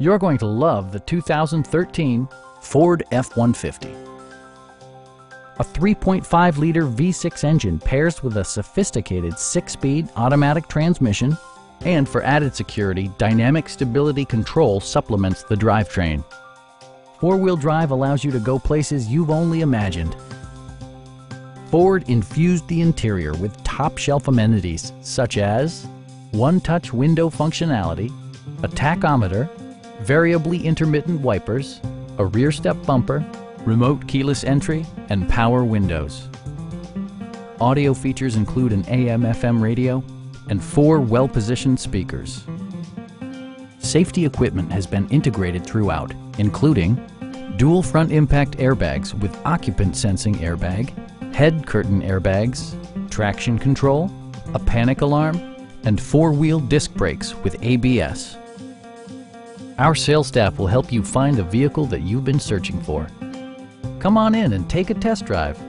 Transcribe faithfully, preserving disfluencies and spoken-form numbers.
You're going to love the two thousand thirteen Ford F one fifty. A three point five liter V six engine pairs with a sophisticated six-speed automatic transmission, and for added security, dynamic stability control supplements the drivetrain. Four-wheel drive allows you to go places you've only imagined. Ford infused the interior with top-shelf amenities such as one-touch window functionality, a tachometer, variably intermittent wipers, a rear step bumper, remote keyless entry, and power windows. Audio features include an A M F M radio and four well-positioned speakers. Safety equipment has been integrated throughout, including dual front impact airbags with occupant sensing airbag, head curtain airbags, traction control, a panic alarm, and four-wheel disc brakes with A B S. Our sales staff will help you find the vehicle that you've been searching for. Come on in and take a test drive.